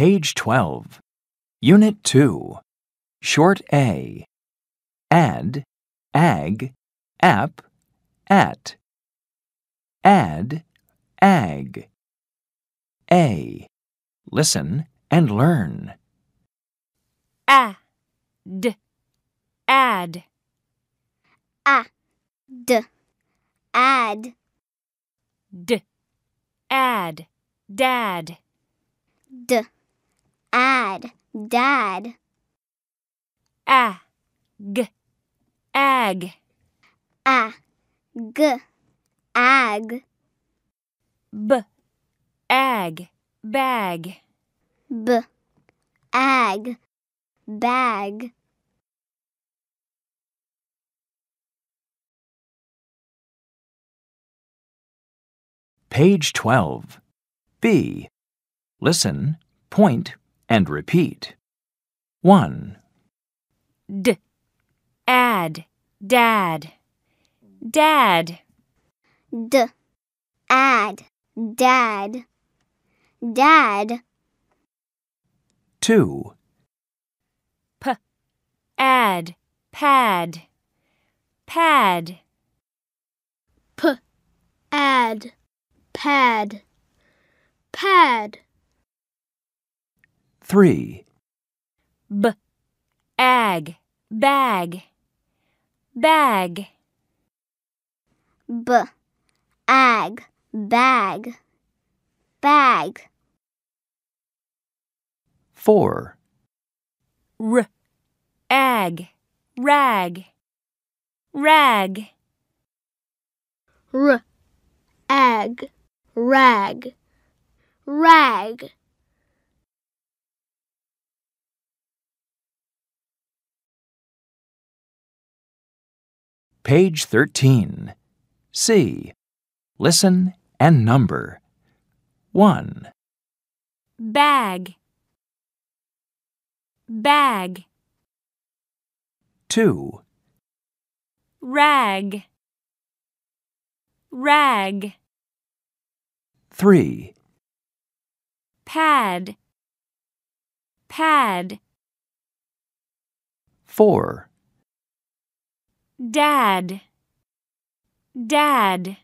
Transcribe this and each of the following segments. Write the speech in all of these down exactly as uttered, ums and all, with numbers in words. Page twelve. Unit two. Short A. Add, ag, ap, at. Add, ag. A. Listen and learn. Add, add. Add, add. D, add, dad. D, add, dad. A, g, ag. A, g, ag. B, ag, bag. B, ag, bag. Page twelve. B. Listen, point, and repeat. one. D. Add. Dad. Dad. D. Add. Dad. Dad. two. P. Add. Pad. Pad. P. Add. Pad. Pad. three. B. Ag. Bag. Bag. B. Ag. Bag. Bag. four. R. Ag. Rag. Rag. R. Ag. Rag. Rag. Page thirteen. C. Listen and number. one. Bag. Bag. two. Rag. Rag. three. Pad. Pad. four. Dad. Dad.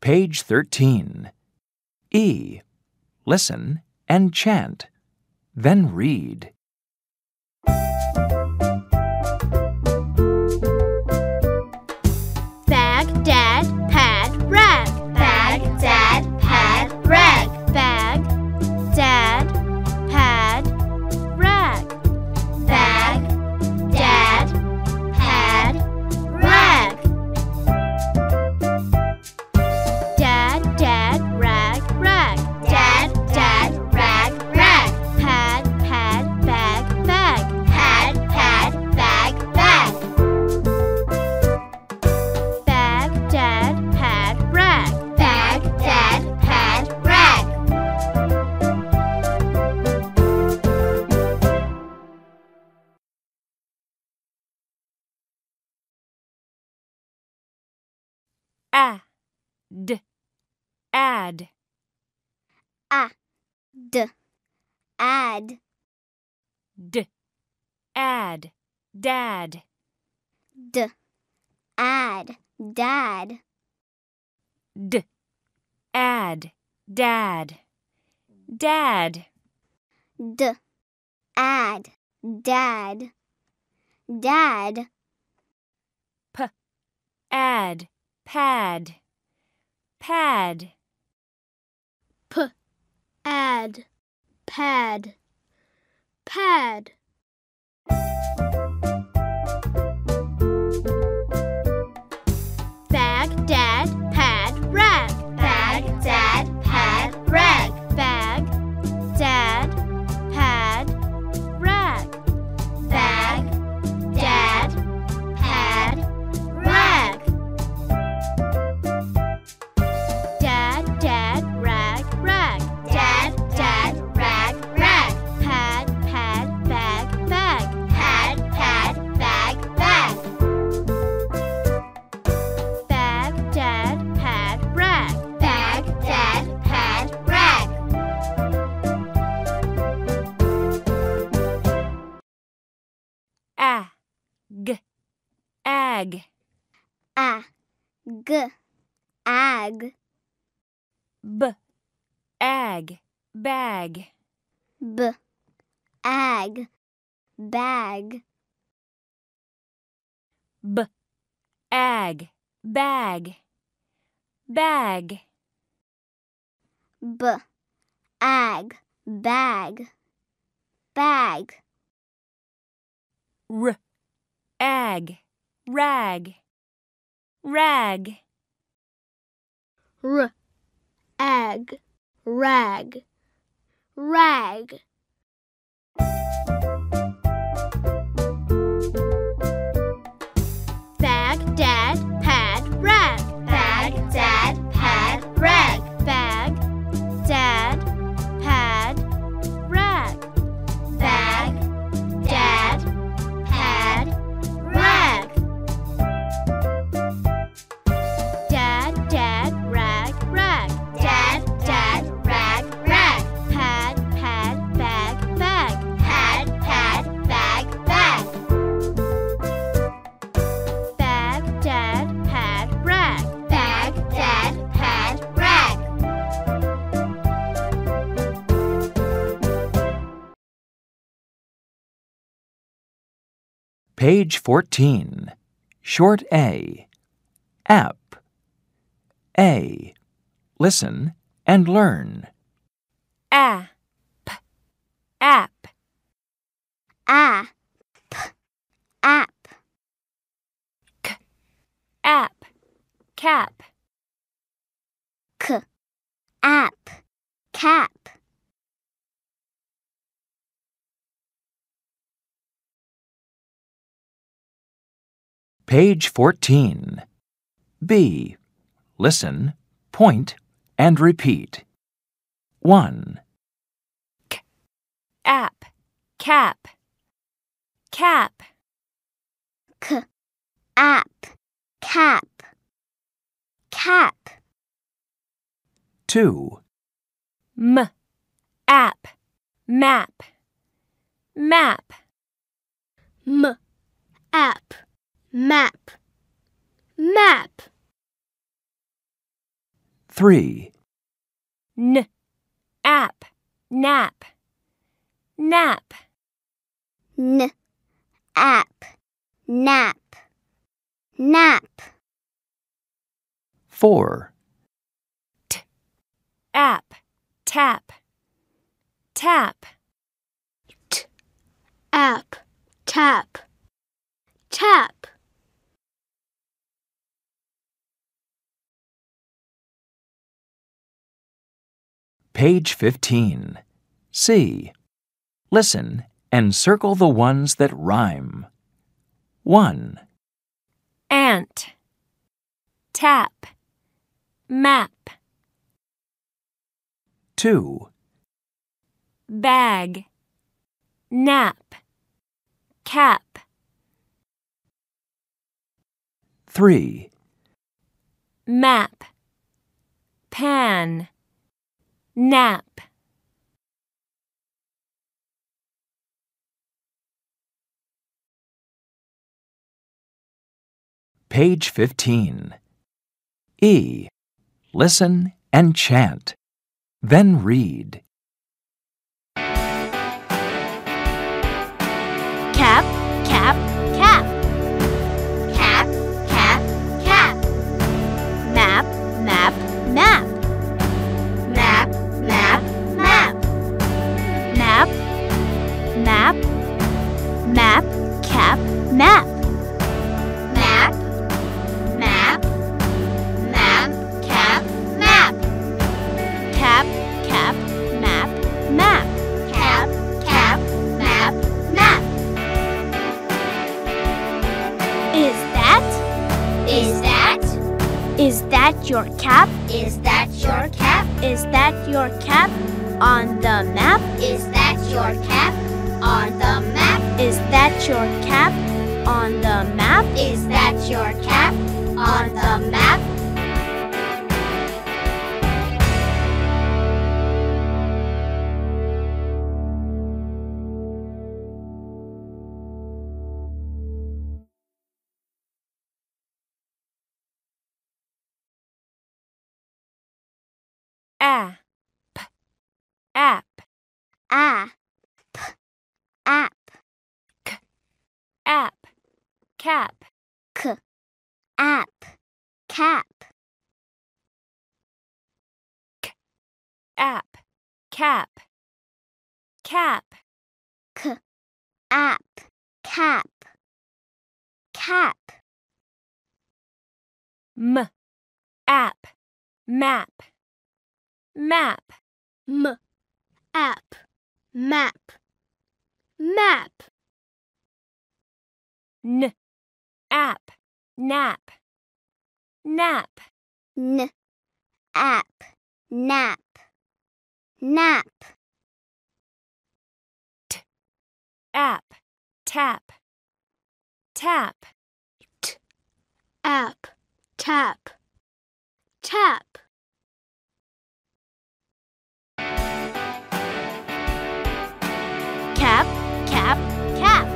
Page thirteen. E. Listen and chant, then read. Add, add. Add, add. D, add, dad. D, add, dad. D, add, dad. Dad. D, add, dad. Dad. P, add. Pad. Pad. P. Add. Pad. Pad. Bag, dad, pad, rag. Bag, dad, pad, rag. Bag, dad, pad, rag. Bag, dad, pad, rag. Rag, rag, pad, pad, bag. Ag. A. G. Ag. B. Ag. Bag. B. Ag. Bag. B. Ag. Bag. Bag. B. Ag. Bag. Bag. R. Ag. Rag. Rag. R. Ag. Rag. Rag. Bag, dad, pad, rag. Bag, dad, pad, rag. Bag, dad, pad, rag. Bag, dad, pad, rag. Dad, dad, rag, rag. Dad, dad, rag, rag. Pad, pad, bag, bag. Pad, pad, bag, bag. Bag, dad, pad, rag. Bag, dad, pad, rag. Page fourteen. Short A. App. A. Listen and learn. App. App. A. P. App. K. App. Cap. K. App. Cap. Page fourteen. B. Listen, point, and repeat. one. K. App. Cap. Cap. K. App. Cap. Cap. two. M. App. Map. Map. M. App. Map. Map. three. N. App. Nap. Nap. N. App. Nap. Nap. four. T. App. Tap. Tap. T. App. Tap. Tap. Page fifteen. C. Listen and circle the ones that rhyme. one. Ant. Tap. Map. two. Bag. Nap. Cap. three. Map. Pan. Nap. Page fifteen. E. Listen and chant. Then read. Cap, cap, cap. Cap, cap, cap. Map, map, map. Map, map, cap, map. Map, map, map, cap, map. Cap, cap, map, map. Cap, cap, map, map. Is that? Is that? Is that your cap? Is that your cap? Is that your cap on the map? Is that your cap? On the map. Is that your cap on the map? Is that your cap on the map? app, app, app, app, k, app, cap, k, app, cap, k, app, cap, cap, k, app, cap, cap, m, app, map, map, m, app, map, map, n, app, nap, nap, n, app, nap, nap, t, app, tap, tap, t, app, tap, tap. Cap, cap, cap.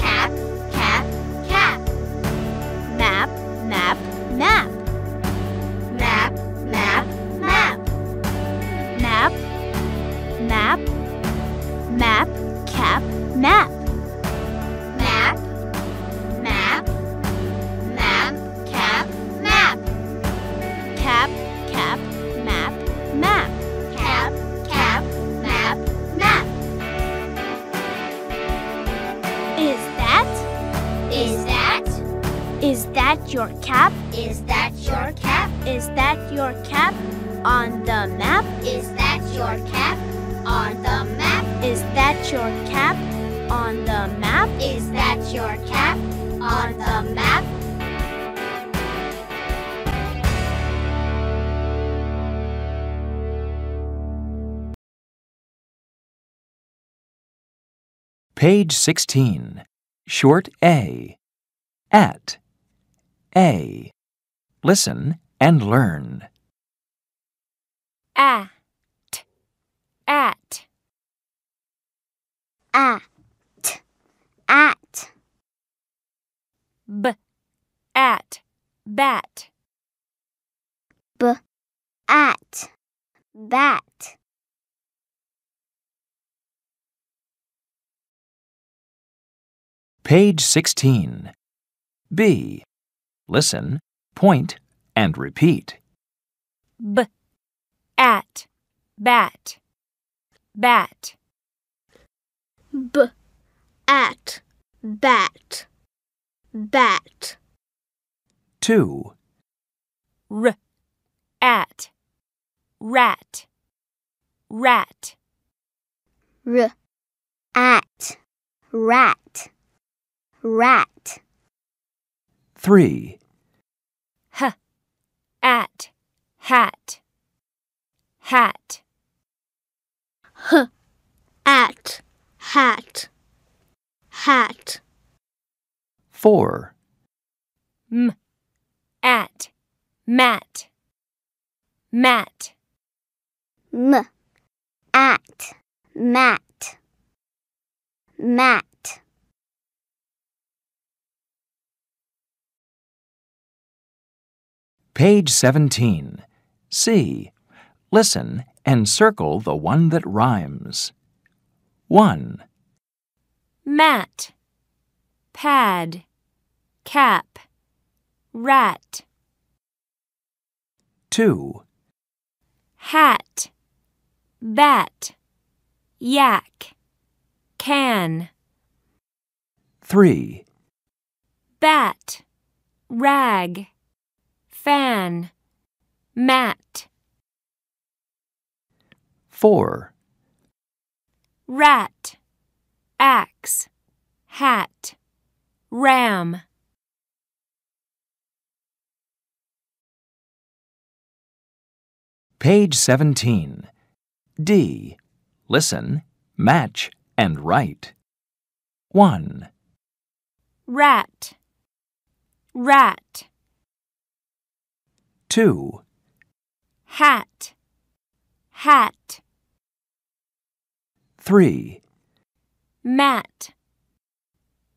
Cap, cap, cap. Map, map, map. Map, map, map. Map, map, map, cap, map. Is that your cap? Is that your cap? Is that your cap on the map? Is that your cap on the map? Is that your cap on the map? Is that your cap on the map? Page sixteen, Short A. At. A. Listen and learn. At, at, at, at, b, at, bat, b, at, bat. Page sixteen. B. Listen, point, and repeat. B, at, bat, bat. B, at, bat, bat. Two. R, at, rat, rat. R, at, rat, rat. Three. H, at, hat, hat. H, at, hat, hat. Four. M, at, mat, mat. M, at, mat, mat. Page seventeen. C. Listen and circle the one that rhymes. one. Mat, pad, cap, rat. two. Hat, bat, yak, can. three. Bat, rag, fan, mat. Four. Rat, axe, hat, ram. Page seventeen. D. Listen, match, and write. One. Rat, rat. Two. Hat, hat. Three. Mat,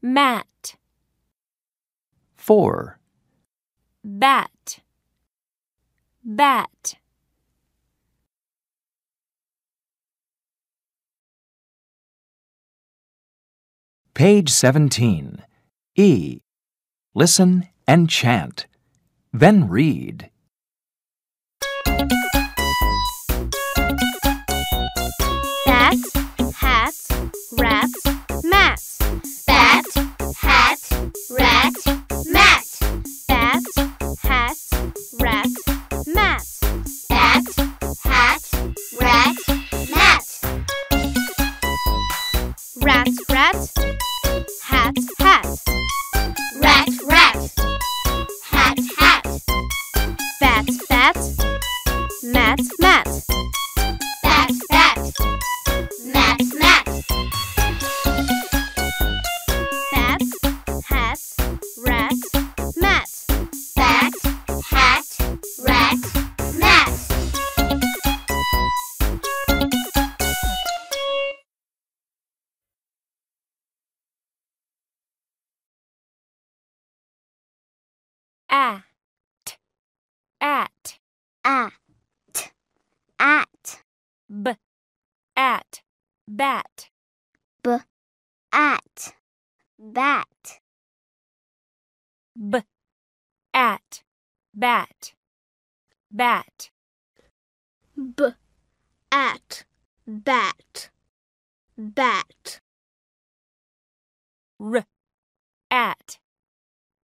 mat. Four. Bat, bat. Page seventeen. E. Listen and chant. Then read. Bats, hats, rats, mats. Bat, hat, rat, mat. Bat, hat, rat, mat. Bat, hat, rat, mat.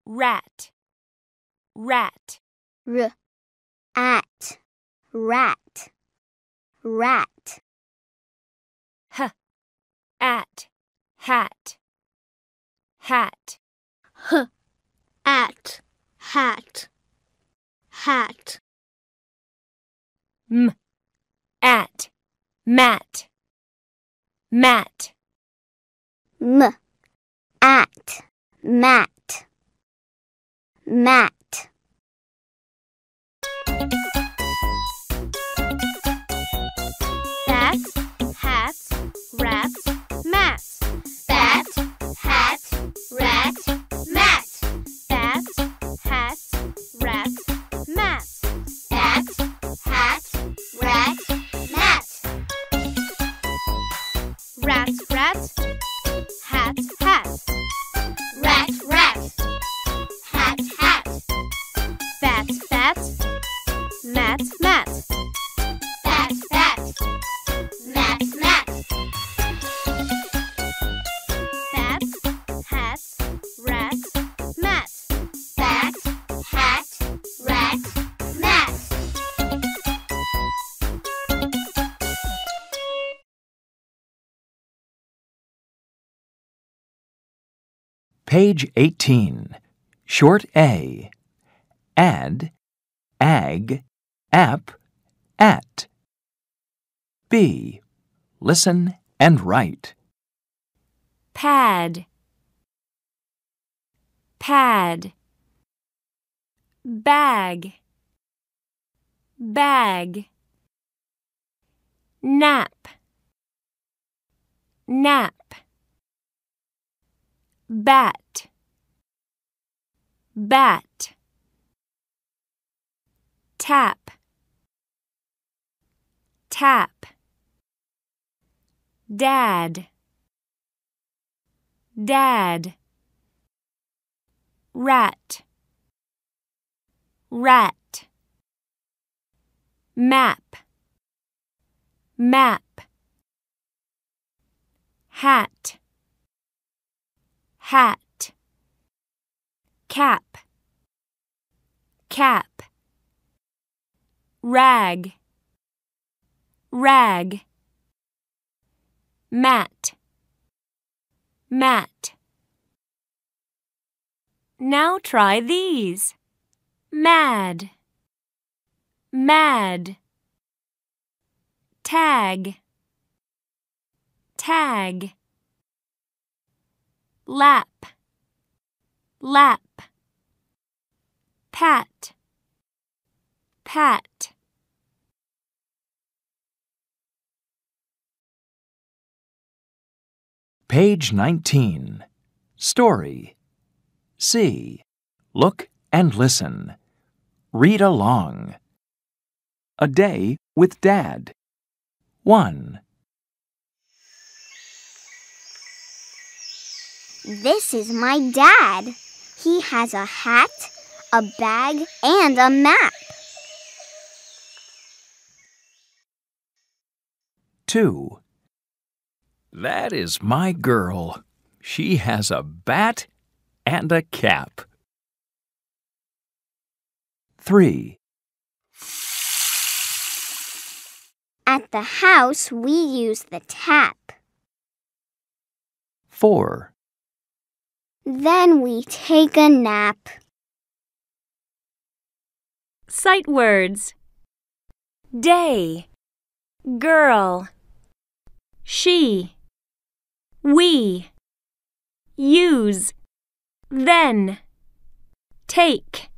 Rat, rat, hat, hat. Rat, rat, hat, hat. Bat, bat, mat, mat. Bat, bat, mat, mat. Bat, hat, rat, mat. Bat, hat, rat, mat. At, at, at, at, b, at, bat, b, at, bat, b, at, bat, bat, b, at, bat, bat, r, at, rat, rat, r, at, rat, rat, h, at, hat, hat, h, at, hat, hat, m, at, mat, mat, m, at, mat, mat. Bats, hats, rats, mats. Bats, hats, rats, mats. Bats, hats, rats, mats. Bats, hats, rats, mats. Rats, rats, hats, hats. Rats, rats, hats, hats. Bats, bats, mats, mats. Bats, bats, mats, mats. Bats, hats, rats, mats. Bats, hats, rats, mats. Page eighteen. Short A. Add, ag, ap, at. B. Listen and write. Pad, pad. Bag, bag. Nap, nap. Bat, bat. Tap, tap. Dad, dad. Rat, rat. Map, map. Hat, hat. Cap, cap. Rag, rag. Mat, mat. Now try these. Mad, mad. Tag, tag. Lap, lap. Pat, pat. Page nineteen. Story. C. Look and listen. Read along. A Day with Dad. one. This is my dad. He has a hat, a bag, and a map. Two. That is my girl. She has a bat and a cap. Three. At the house, we use the tap. Four. Then we take a nap. Sight words. Day. Girl. She. We. Use. Then. Take.